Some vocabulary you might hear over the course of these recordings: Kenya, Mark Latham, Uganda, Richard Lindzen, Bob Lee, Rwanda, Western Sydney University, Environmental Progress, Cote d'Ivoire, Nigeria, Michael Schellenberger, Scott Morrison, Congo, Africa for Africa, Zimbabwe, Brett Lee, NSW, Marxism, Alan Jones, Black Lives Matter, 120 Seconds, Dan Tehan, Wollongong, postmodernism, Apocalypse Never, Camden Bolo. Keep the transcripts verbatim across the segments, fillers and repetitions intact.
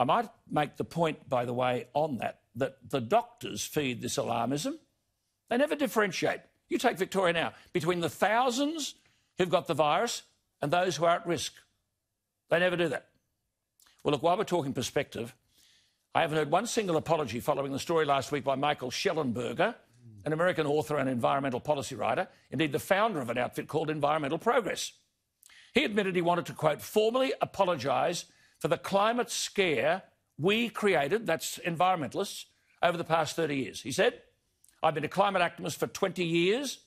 I might make the point, by the way, on that, that the doctors feed this alarmism. They never differentiate. You take Victoria now, between the thousands who've got the virus and those who are at risk. They never do that. Well, look, while we're talking perspective, I haven't heard one single apology following the story last week by Michael Schellenberger, an American author and environmental policy writer, indeed the founder of an outfit called Environmental Progress. He admitted he wanted to, quote, formally apologise for the climate scare we created, that's environmentalists, over the past thirty years. He said, I've been a climate activist for twenty years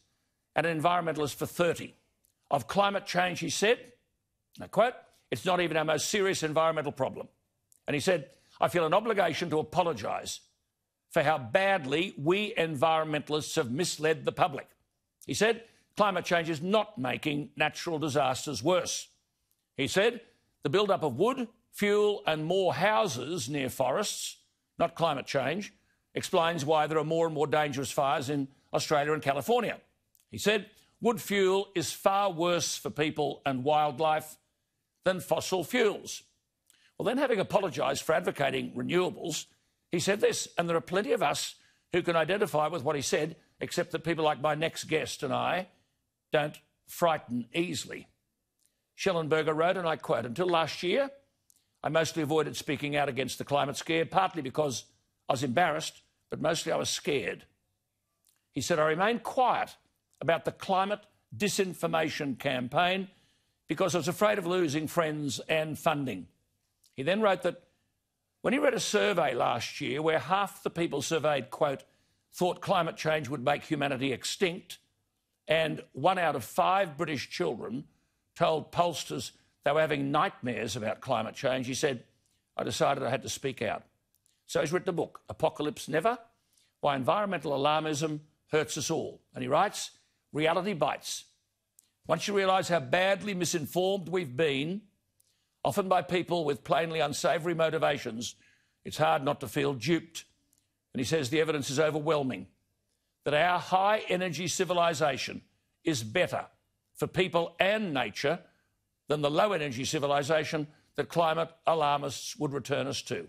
and an environmentalist for thirty. Of climate change, he said, and I quote, it's not even our most serious environmental problem. And he said, I feel an obligation to apologise for how badly we environmentalists have misled the public. He said, climate change is not making natural disasters worse. He said, the build-up of wood, fuel and more houses near forests, not climate change, explains why there are more and more dangerous fires in Australia and California. He said, wood fuel is far worse for people and wildlife than fossil fuels. Well, then, having apologised for advocating renewables, he said this, and there are plenty of us who can identify with what he said, except that people like my next guest and I don't frighten easily. Schellenberger wrote, and I quote, until last year, I mostly avoided speaking out against the climate scare, partly because I was embarrassed, but mostly I was scared. He said, I remained quiet about the climate disinformation campaign because I was afraid of losing friends and funding. He then wrote that when he read a survey last year where half the people surveyed, quote, thought climate change would make humanity extinct, and one out of five British children told pollsters they were having nightmares about climate change, he said, I decided I had to speak out. So he's written a book, Apocalypse Never, Why Environmental Alarmism Hurts Us All. And he writes, reality bites. Once you realise how badly misinformed we've been, often by people with plainly unsavoury motivations, it's hard not to feel duped. And he says the evidence is overwhelming that our high-energy civilisation is better for people and nature than the low-energy civilisation that climate alarmists would return us to.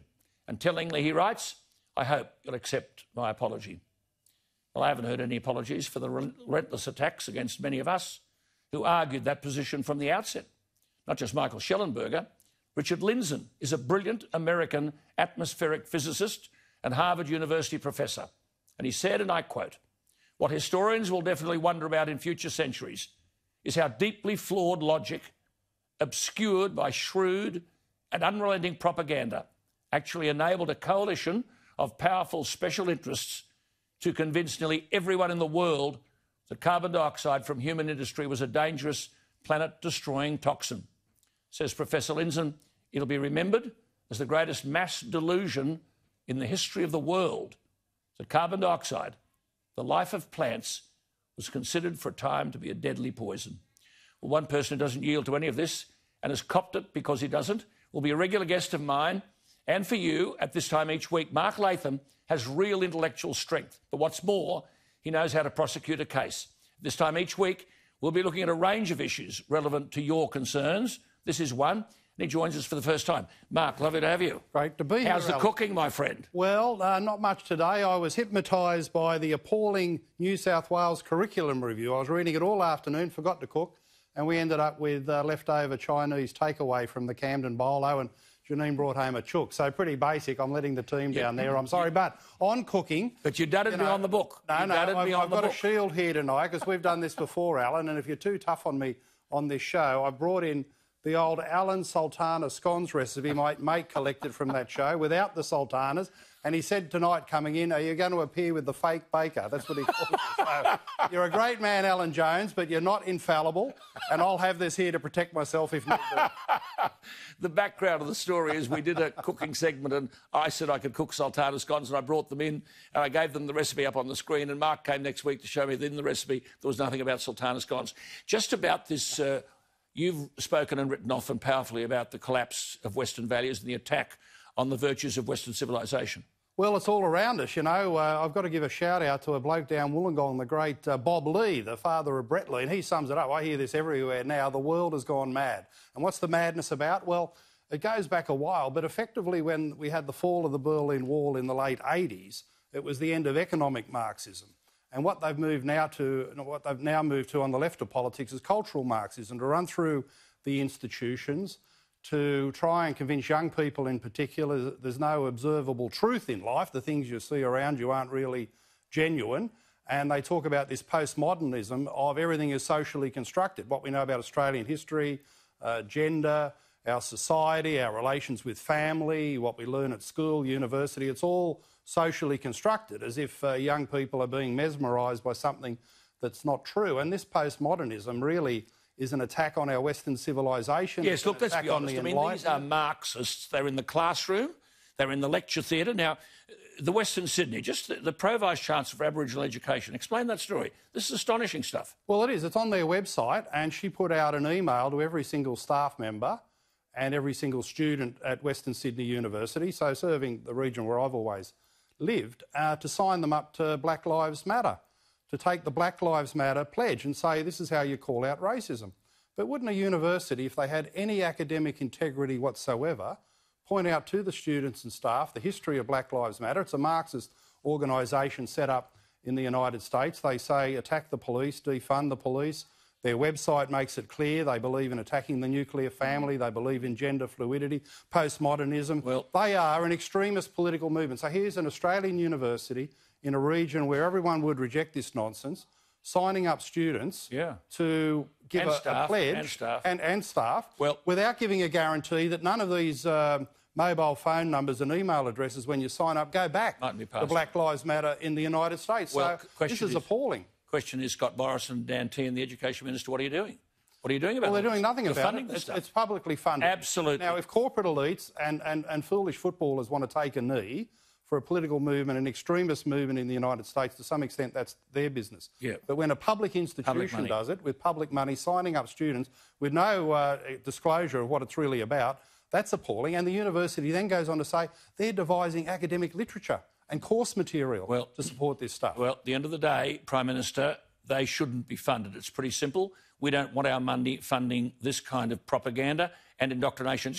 And tellingly, he writes, I hope you'll accept my apology. Well, I haven't heard any apologies for the relentless attacks against many of us who argued that position from the outset. Not just Michael Schellenberger, Richard Lindzen is a brilliant American atmospheric physicist and Harvard University professor. And he said, and I quote, what historians will definitely wonder about in future centuries is how deeply flawed logic, obscured by shrewd and unrelenting propaganda, actually enabled a coalition of powerful special interests to convince nearly everyone in the world that carbon dioxide from human industry was a dangerous, planet-destroying toxin. Says Professor Lindzen, it'll be remembered as the greatest mass delusion in the history of the world that carbon dioxide, the life of plants, was considered for a time to be a deadly poison. Well, one person who doesn't yield to any of this and has copped it because he doesn't will be a regular guest of mine and for you at this time each week. Mark Latham has real intellectual strength, but what's more, he knows how to prosecute a case. This time each week, we'll be looking at a range of issues relevant to your concerns. This is one, and he joins us for the first time. Mark, lovely to have you. Great to be here. How's the cooking, my friend? Well, uh, not much today. I was hypnotised by the appalling New South Wales curriculum review. I was reading it all afternoon, forgot to cook, and we ended up with uh, leftover Chinese takeaway from the Camden Bolo, and Janine brought home a chook, so pretty basic. I'm letting the team yeah. down there, I'm sorry. But on cooking... But you dudded you know, me on the book. No, you no, I've, I've got book. a shield here tonight, because we've done this before, Alan, and if you're too tough on me on this show, I brought in the old Alan Sultana scones recipe my mate collected from that show, without the sultanas, and he said tonight coming in, are you going to appear with the fake baker? That's what he called me. So you're a great man, Alan Jones, but you're not infallible, and I'll have this here to protect myself if need be. The background of the story is we did a cooking segment and I said I could cook sultana scones and I brought them in and I gave them the recipe up on the screen, and Mark came next week to show me that in the recipe there was nothing about sultana scones. Just about this... Uh, You've spoken and written often powerfully about the collapse of Western values and the attack on the virtues of Western civilisation. Well, it's all around us, you know. Uh, I've got to give a shout-out to a bloke down Wollongong, the great uh, Bob Lee, the father of Brett Lee, and he sums it up. I hear this everywhere now. The world has gone mad. And what's the madness about? Well, It goes back a while, but effectively when we had the fall of the Berlin Wall in the late eighties, it was the end of economic Marxism. And what they've moved now to, what they've now moved to on the left of politics is cultural Marxism, to run through the institutions, to try and convince young people in particular that there's no observable truth in life, the things you see around you aren't really genuine. And they talk about this postmodernism of everything is socially constructed, what we know about Australian history, uh, gender, our society, our relations with family, what we learn at school, university, it's all socially constructed, as if uh, young people are being mesmerised by something that's not true. And this postmodernism really is an attack on our Western civilisation. Yes, look, let's be honest. I mean, these are Marxists. They're in the classroom. They're in the lecture theatre. Now, the Western Sydney, just the, the Provost Chancellor for Aboriginal Education, explain that story. This is astonishing stuff. Well, it is. It's on their website, and she put out an email to every single staff member and every single student at Western Sydney University, so serving the region where I've always lived, uh, to sign them up to Black Lives Matter, to take the Black Lives Matter pledge and say this is how you call out racism. But wouldn't a university, if they had any academic integrity whatsoever, point out to the students and staff the history of Black Lives Matter? It's a Marxist organisation set up in the United States. They say attack the police, defund the police. Their website makes it clear they believe in attacking the nuclear family, they believe in gender fluidity, postmodernism. Well, they are an extremist political movement. So here's an Australian university in a region where everyone would reject this nonsense, signing up students yeah. to give and a, staff, a pledge and staff, and, and staff well, without giving a guarantee that none of these um, mobile phone numbers and email addresses when you sign up go back to Black Lives Matter in the United States. Well, so this is, is appalling. Question is, Scott Morrison, Dan Tehan, the Education Minister, what are you doing? What are you doing about it? Well, they're doing nothing about it. You're funding this stuff. It's publicly funded. Absolutely. Now, if corporate elites and, and, and foolish footballers want to take a knee for a political movement, an extremist movement in the United States, to some extent that's their business. Yeah. But when a public institution does it, with public money, signing up students, with no uh, disclosure of what it's really about, that's appalling. And the university then goes on to say they're devising academic literature and course material well, to support this stuff. Well, at the end of the day, Prime Minister, they shouldn't be funded. It's pretty simple. We don't want our money funding this kind of propaganda and indoctrination.